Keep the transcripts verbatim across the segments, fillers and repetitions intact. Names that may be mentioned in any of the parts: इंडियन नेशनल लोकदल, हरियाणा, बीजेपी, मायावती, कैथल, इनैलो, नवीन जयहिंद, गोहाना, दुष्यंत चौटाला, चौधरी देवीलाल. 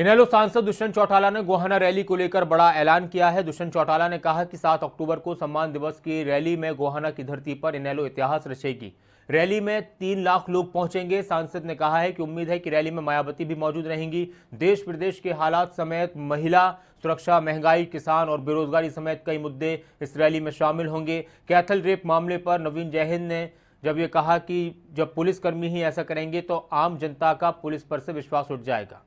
इनैलो सांसद दुष्यंत चौटाला ने गोहाना रैली को लेकर बड़ा ऐलान किया है। दुष्यंत चौटाला ने कहा कि सात अक्टूबर को सम्मान दिवस की रैली में गोहाना की धरती पर इनैलो इतिहास रचेगी। रैली में तीन लाख लोग पहुंचेंगे। सांसद ने कहा है कि उम्मीद है कि रैली में मायावती भी मौजूद रहेंगी। देश प्रदेश के हालात समेत महिला सुरक्षा, महंगाई, किसान और बेरोजगारी समेत कई मुद्दे इस रैली में शामिल होंगे। कैथल रेप मामले पर नवीन जयहिंद ने जब ये कहा कि जब पुलिसकर्मी ही ऐसा करेंगे तो आम जनता का पुलिस पर से विश्वास उठ जाएगा।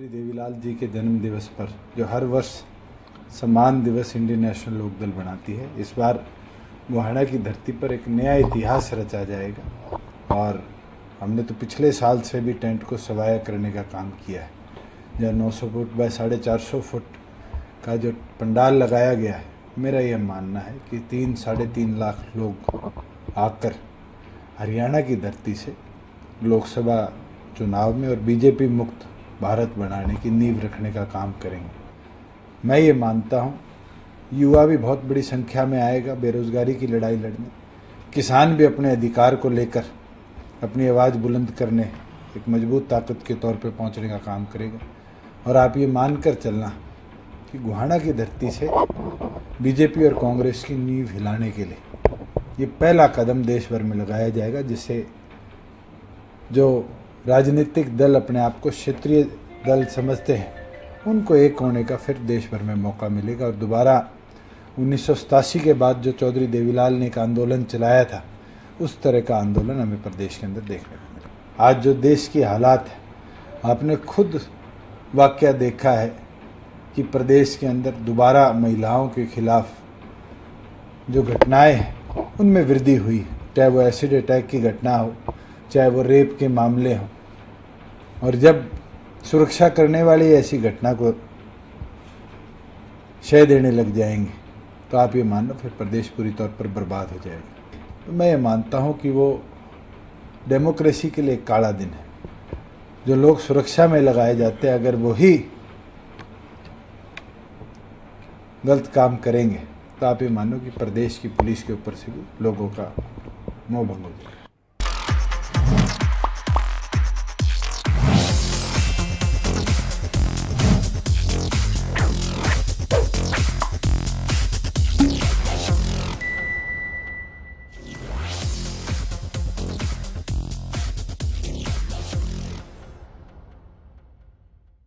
चौधरी देवीलाल जी के जन्म दिवस पर जो हर वर्ष सम्मान दिवस इंडियन नेशनल लोकदल बनाती है, इस बार गोहाना की धरती पर एक नया इतिहास रचा जाएगा। और हमने तो पिछले साल से भी टेंट को सवाया करने का काम किया है। जहाँ नौ सौ फुट बाय साढ़े चार सौ फुट का जो पंडाल लगाया गया है, मेरा यह मानना है कि तीन साढ़े तीन लाख लोग आकर हरियाणा की धरती से लोकसभा चुनाव में और बीजेपी मुक्त भारत बनाने की नींव रखने का काम करेंगे। मैं ये मानता हूँ युवा भी बहुत बड़ी संख्या में आएगा बेरोजगारी की लड़ाई लड़ने, किसान भी अपने अधिकार को लेकर अपनी आवाज़ बुलंद करने एक मजबूत ताकत के तौर पर पहुंचने का काम करेगा। और आप ये मानकर चलना कि गोहाना की धरती से बीजेपी और कांग्रेस की नींव हिलाने के लिए ये पहला कदम देश भर में लगाया जाएगा, जिससे जो राजनीतिक दल अपने आप को क्षेत्रीय दल समझते हैं उनको एक होने का फिर देश भर में मौका मिलेगा। और दोबारा उन्नीस सौ सतासी के बाद जो चौधरी देवीलाल ने एक आंदोलन चलाया था, उस तरह का आंदोलन हमें प्रदेश के अंदर देखने को मिला। आज जो देश की हालात है, आपने खुद वाकया देखा है कि प्रदेश के अंदर दोबारा महिलाओं के खिलाफ जो घटनाएं हैं उनमें वृद्धि हुई, चाहे वो एसिड अटैक की घटना हो, चाहे वो रेप के मामले हों। और जब सुरक्षा करने वाले ऐसी घटना को शय देने लग जाएंगे तो आप ये मान लो फिर प्रदेश पूरी तौर पर बर्बाद हो जाएगा। तो मैं ये मानता हूँ कि वो डेमोक्रेसी के लिए एक काला दिन है। जो लोग सुरक्षा में लगाए जाते हैं, अगर वो ही गलत काम करेंगे तो आप ये मानो कि प्रदेश की पुलिस के ऊपर से भी लोगों का मोह भंग हो जाएगा।